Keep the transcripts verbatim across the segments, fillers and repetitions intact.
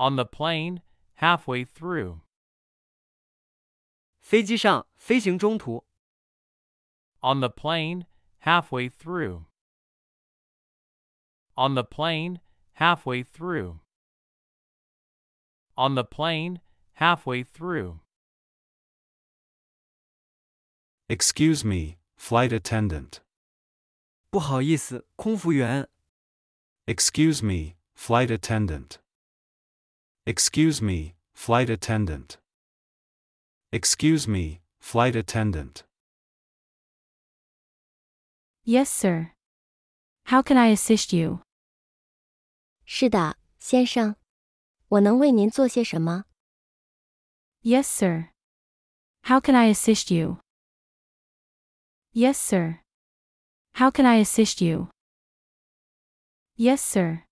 on the plane halfway through. 飞机上飞行中途 on the plane halfway through. On the plane halfway through. On the plane halfway through. Excuse me, flight attendant. 不好意思，空服员。 Excuse me, flight attendant. Excuse me, flight attendant. Excuse me, flight attendant. Yes, sir. How can I assist you? 是的，先生。我能为您做些什么? Yes, sir. How can I assist you? Yes, sir. How can I assist you? Yes, sir.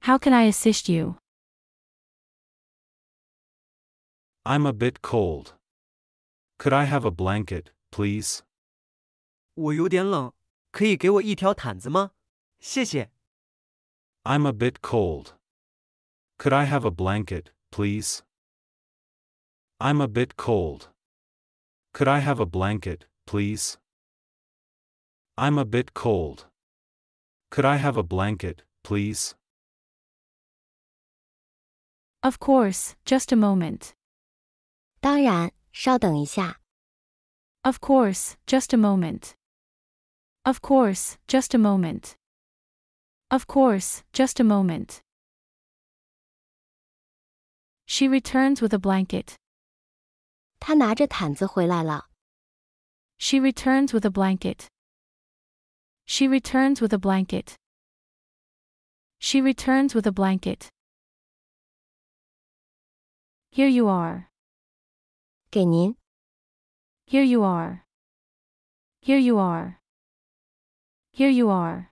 How can I assist you? I'm a bit cold. Could I have a blanket, please? 我有点冷，可以给我一条毯子吗？谢谢。I'm a bit cold. Could I have a blanket, please? I'm a bit cold. Could I have a blanket, please? I'm a bit cold. Could I have a blanket, please? Of course, just a moment. 当然，稍等一下. Of course, just a moment. Of course, just a moment. Of course, just a moment. She returns with a blanket. 她拿着毯子回来了. She returns with a blanket. She returns with a blanket. She returns with a blanket. Here you are. 给您. Here you are. Here you are. Here you are.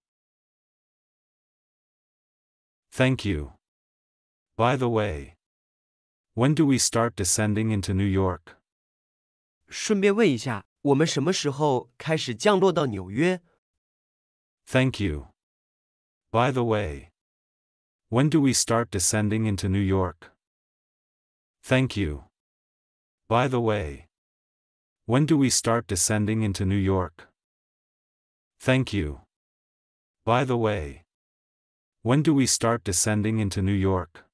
Thank you. By the way, when do we start descending into New York? 顺便问一下，我们什么时候开始降落到纽约？ Thank you. By the way, when do we start descending into New York? Thank you. By the way, when do we start descending into New York? Thank you. By the way, when do we start descending into New York?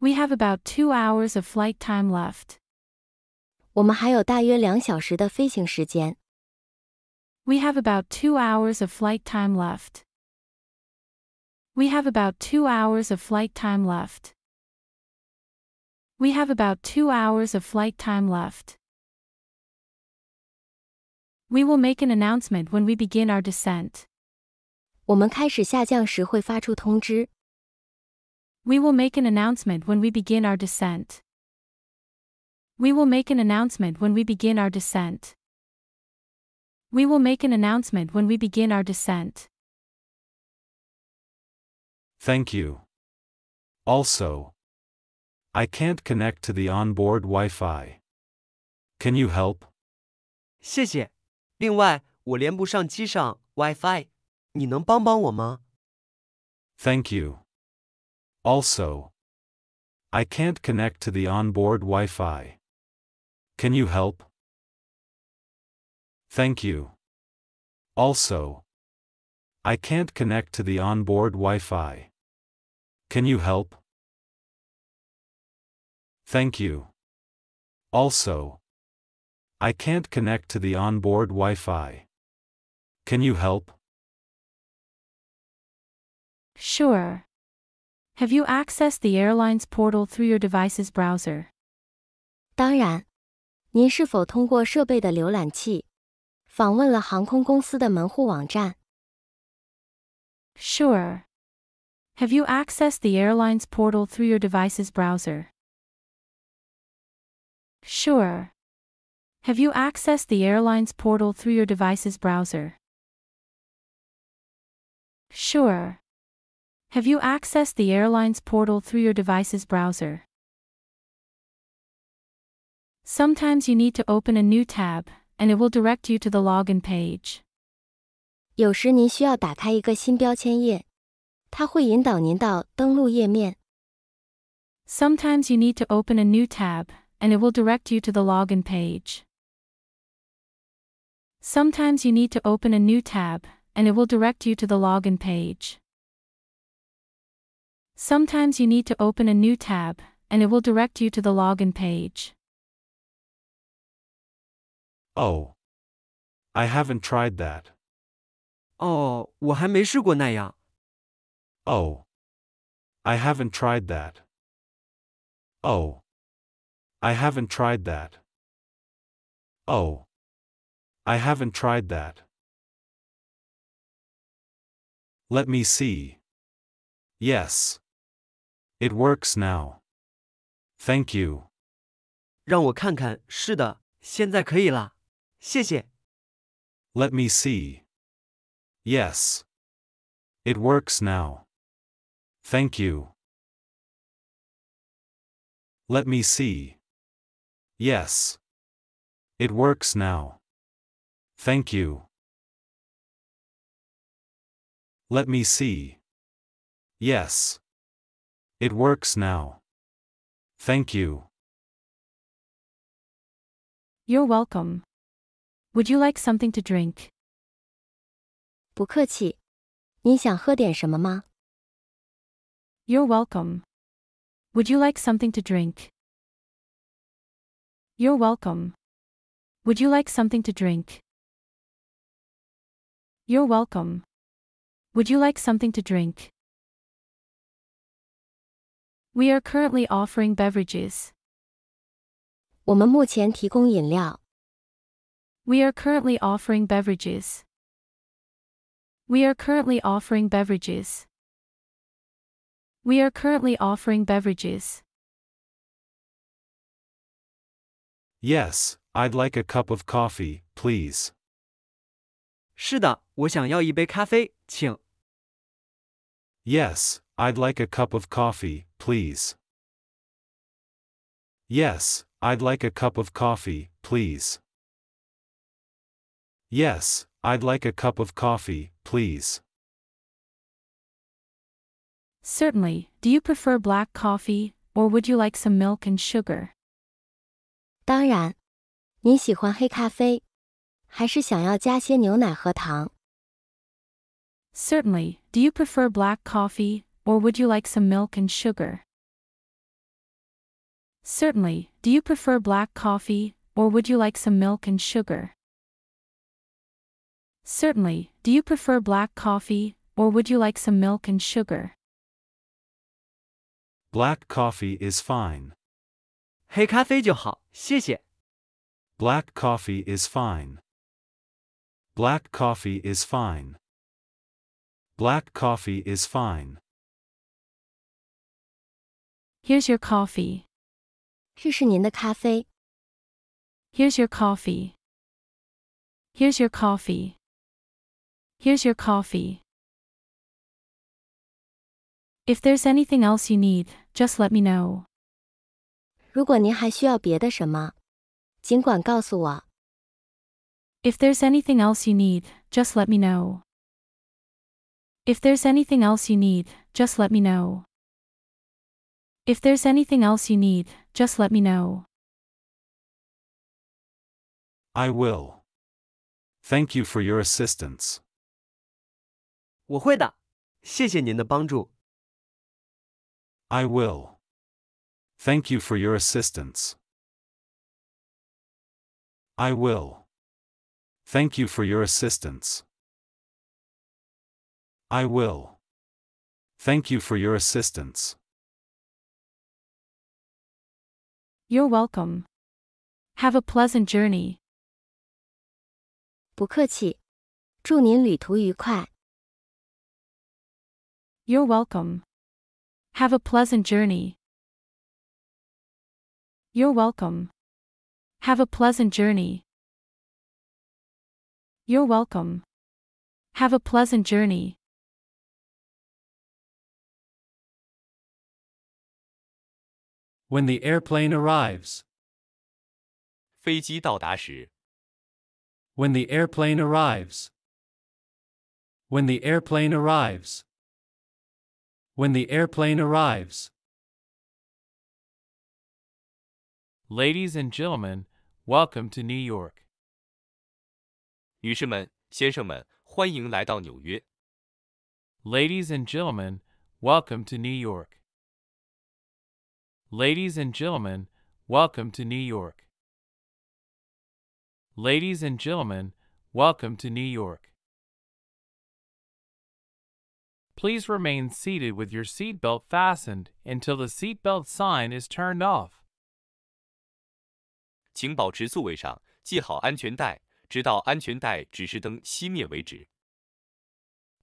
We have about two hours of flight time left. 我们还有大约两小时的飞行时间。 We have about two hours of flight time left. We have about two hours of flight time left. We have about two hours of flight time left. We will make an announcement when we begin our descent. 我们开始下降时会发出通知. We will make an announcement when we begin our descent. We will make an announcement when we begin our descent. We will make an announcement when we begin our descent. Thank you. Also, I can't connect to the onboard Wi-Fi. Can you help? 谢谢。另外，我连不上机上 Wi-Fi， 你能帮帮我吗？ Thank you. Also, I can't connect to the onboard Wi-Fi. Can you help? Thank you. Also, I can't connect to the onboard Wi-Fi. Can you help? Thank you. Also, I can't connect to the onboard Wi-Fi. Can you help? Sure. Have you accessed the airline's portal through your device's browser? 当然。您是否通过设备的浏览器？ 访问了航空公司的门户网站。Sure. Have you accessed the airline's portal through your device's browser? Sure. Have you accessed the airline's portal through your device's browser? Sure. Have you accessed the airline's portal through your device's browser? Sometimes you need to open a new tab, and it will direct you to the login page. 有时您需要打开一个新标签页，它会引导您到登录页面。Sometimes you need to open a new tab, and it will direct you to the login page. Sometimes you need to open a new tab, and it will direct you to the login page. Sometimes you need to open a new tab, and it will direct you to the login page. Oh, I haven't tried that. Oh, 我还没试过那样。Oh, I haven't tried that. Oh, I haven't tried that. Oh, I haven't tried that. Let me see. Yes. It works now. Thank you. 让我看看，是的，现在可以了，谢谢。Let me see. Yes. It works now. Thank you. Let me see. Yes. It works now. Thank you. Let me see. Yes. It works now. Thank you. You're welcome. Would you like something to drink? 不客气。你想喝点什么吗？ You're welcome. Would you like something to drink? You're welcome. Would you like something to drink? You're welcome. Would you like something to drink? We are currently offering beverages. 我们目前提供饮料。We are currently offering beverages. We are currently offering beverages. We are currently offering beverages. Yes, I'd like a cup of coffee, please. 是的，我想要一杯咖啡，请。Yes, I'd like a cup of coffee, please. Yes, I'd like a cup of coffee, please. Yes, I'd like a cup of coffee, please. Certainly. Do you prefer black coffee, or would you like some milk and sugar? 当然。你喜欢黑咖啡，还是想要加些牛奶和糖？ Certainly. Do you prefer black coffee, or would you like some milk and sugar? Certainly. Do you prefer black coffee, or would you like some milk and sugar? Certainly. Do you prefer black coffee, or would you like some milk and sugar? Black coffee is fine. 黑咖啡就好，谢谢。Black coffee is fine. Black coffee is fine. Black coffee is fine. Here's your coffee. 这是您的咖啡。Here's your coffee. Here's your coffee. Here's your coffee. If there's anything else you need, just let me know. 如果您还需要别的什么，尽管告诉我。If there's anything else you need, just let me know. If there's anything else you need, just let me know. If there's anything else you need, just let me know. I will. Thank you for your assistance. 我会的，谢谢您的帮助。I will. Thank you for your assistance. I will. Thank you for your assistance. I will. Thank you for your assistance. You're welcome. Have a pleasant journey. 不客气，祝您旅途愉快。You're welcome. Have a pleasant journey. You're welcome. Have a pleasant journey. You're welcome. Have a pleasant journey. When the airplane arrives. 飞机到达时。When the airplane arrives. When the airplane arrives. when the airplane arrives. Ladies and gentlemen, welcome to New York. 女士们、先生们，欢迎来到纽约。Ladies and gentlemen, welcome to New York. Ladies and gentlemen, welcome to New York. Ladies and gentlemen, welcome to New York. Please remain seated with your seatbelt fastened until the seatbelt sign is turned off. 请保持座位上，系好安全带，直到安全带指示灯熄灭为止。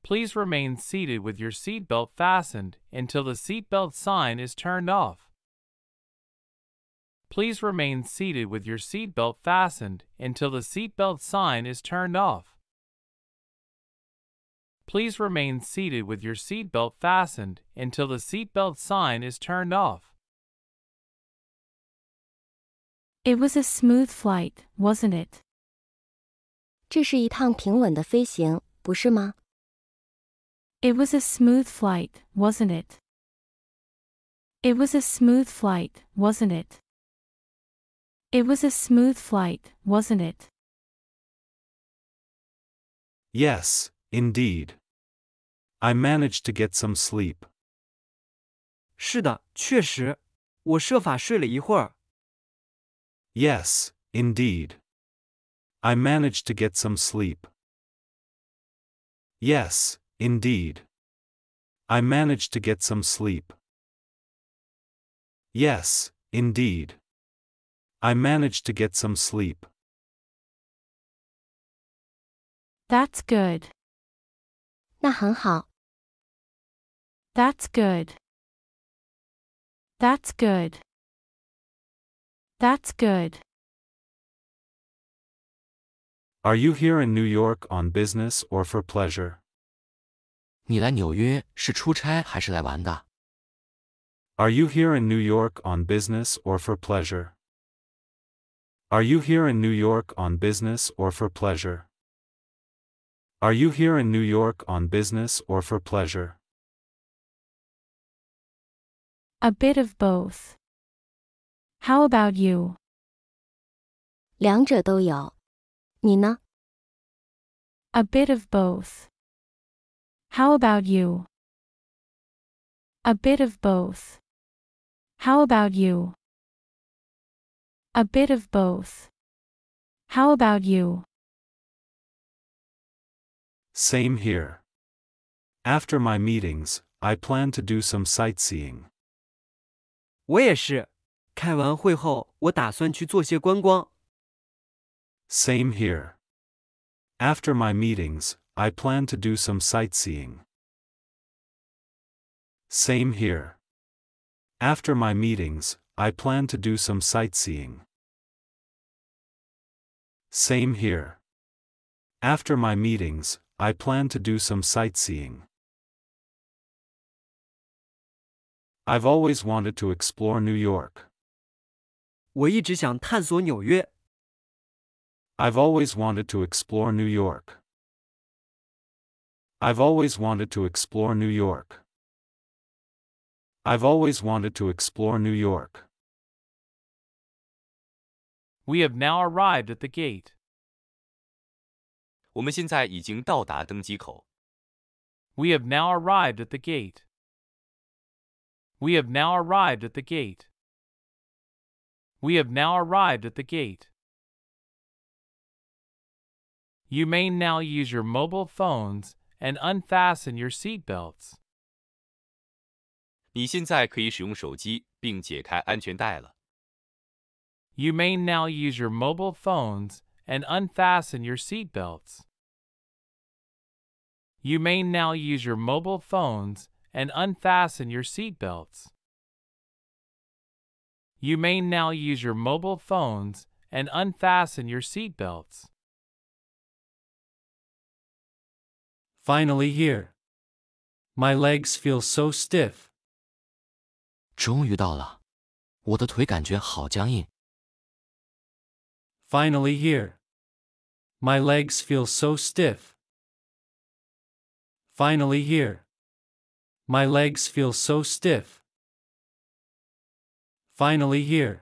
Please remain seated with your seatbelt fastened until the seatbelt sign is turned off. Please remain seated with your seatbelt fastened until the seatbelt sign is turned off. Please remain seated with your seatbelt fastened until the seatbelt sign is turned off. It was a smooth flight, wasn't it? 这是一趟平稳的飞行，不是吗？ It was a smooth flight, wasn't it? It was a smooth flight, wasn't it? It was a smooth flight, wasn't it? Yes, indeed. I managed to get some sleep. 是的，确实，我设法睡了一会儿。 Yes, indeed. I managed to get some sleep. Yes, indeed. I managed to get some sleep. Yes, indeed. I managed to get some sleep. That's good. 那很好。That's good. That's good. That's good. Are you here in New York on business or for pleasure? 你来纽约是出差还是来玩的? Are you here in New York on business or for pleasure? Are you here in New York on business or for pleasure? Are you here in New York on business or for pleasure? A bit of both. How about you? 两者都有。你呢? A bit of both. How about you? A bit of both. How about you? A bit of both. How about you? Same here. After my meetings, I plan to do some sightseeing. 我也是。开完会后，我打算去做些观光。Same here. After my meetings, I plan to do some sightseeing. Same here. After my meetings, I plan to do some sightseeing. Same here. After my meetings, I plan to do some sightseeing. I've always wanted to explore New York. 我一直想探索纽约。 I've always wanted to explore New York. I've always wanted to explore New York. I've always wanted to explore New York. We have now arrived at the gate. 我们现在已经到达登机口。 We have now arrived at the gate. We have now arrived at the gate. We have now arrived at the gate. You may now use your mobile phones and unfasten your seatbelts. 你现在可以使用手机并解开安全带了。You may now use your mobile phones and unfasten your seatbelts. You may now use your mobile phones and unfasten your seatbelts. You may now use your mobile phones and unfasten your seatbelts. Finally here. My legs feel so stiff. 终于到了，我的腿感觉好僵硬。Finally here. My legs feel so stiff. Finally here. My legs feel so stiff. Finally here.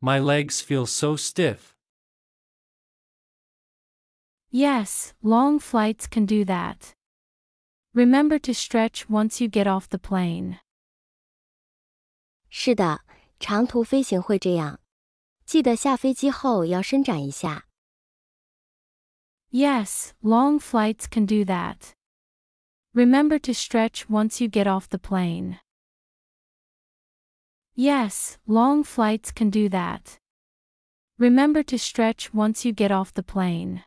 My legs feel so stiff. Yes, long flights can do that. Remember to stretch once you get off the plane. 是的，长途飞行会这样。记得下飞机后要伸展一下。Yes, long flights can do that. Remember to stretch once you get off the plane. Yes, long flights can do that. Remember to stretch once you get off the plane.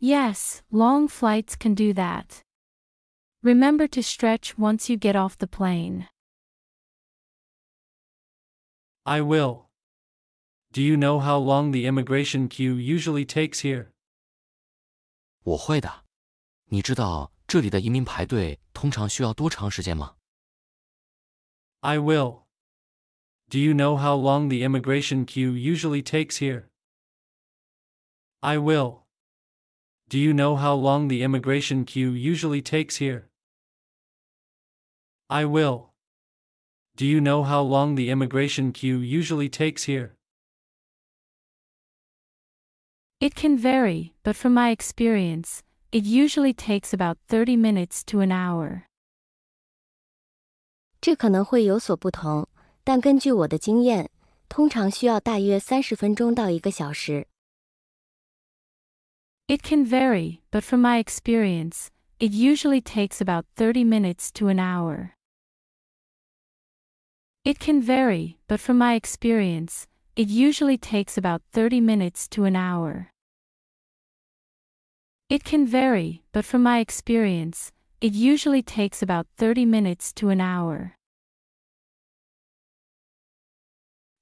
Yes, long flights can do that. Remember to stretch once you get off the plane. I will. Do you know how long the immigration queue usually takes here? 我会的。你知道这里的移民排队通常需要多长时间吗？ I will. Do you know how long the immigration queue usually takes here? I will. Do you know how long the immigration queue usually takes here? I will. Do you know how long the immigration queue usually takes here? It can vary, but from my experience, it usually takes about thirty minutes to an hour. 这可能会有所不同，但根据我的经验，通常需要大约三十分钟到一个小时。It can vary, but from my experience, it usually takes about thirty minutes to an hour. It can vary, but from my experience, it usually takes about thirty minutes to an hour. It can vary, but from my experience, it usually takes about thirty minutes to an hour.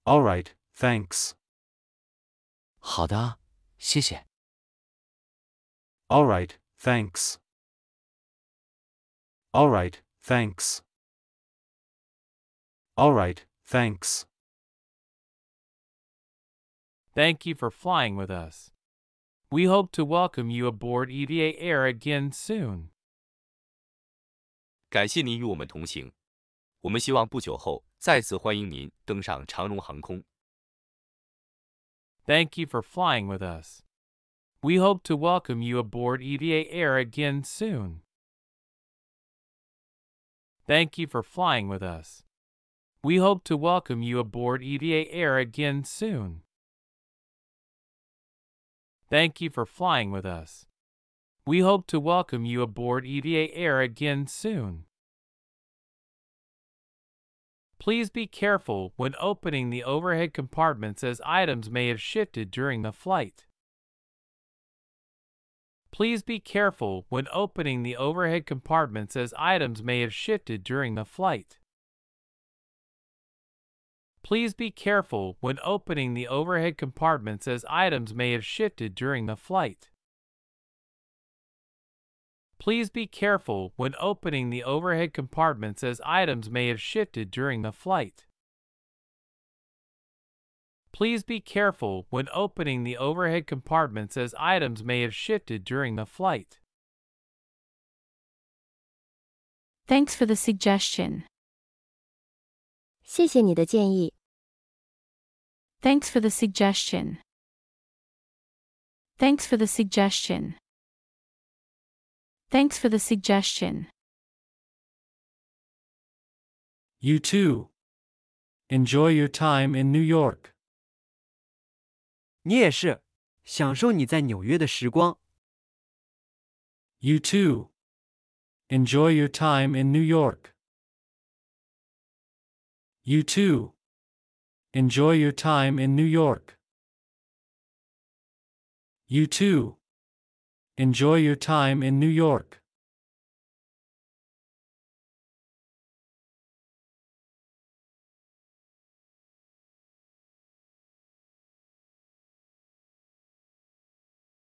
All right, thanks. 好的，谢谢。 All right, thanks. All right, thanks. All right, thanks. Thank you for flying with us. We hope to welcome you aboard E V A Air again soon. 感谢您与我们同行，我们希望不久后再次欢迎您登上长荣航空。Thank you for flying with us. We hope to welcome you aboard E V A Air again soon. Thank you for flying with us. We hope to welcome you aboard E V A Air again soon. Thank you for flying with us. We hope to welcome you aboard E V A Air again soon. Please be careful when opening the overhead compartments as items may have shifted during the flight. Please be careful when opening the overhead compartments as items may have shifted during the flight. Please be careful when opening the overhead compartments as items may have shifted during the flight. Please be careful when opening the overhead compartments as items may have shifted during the flight. Please be careful when opening the overhead compartments as items may have shifted during the flight. Thanks for the suggestion. 谢谢你的建议。Thanks for the suggestion. Thanks for the suggestion. Thanks for the suggestion. You too. Enjoy your time in New York. 你也是，享受你在纽约的时光。You too. Enjoy your time in New York. You too. Enjoy your time in New York. You too. Enjoy your time in New York.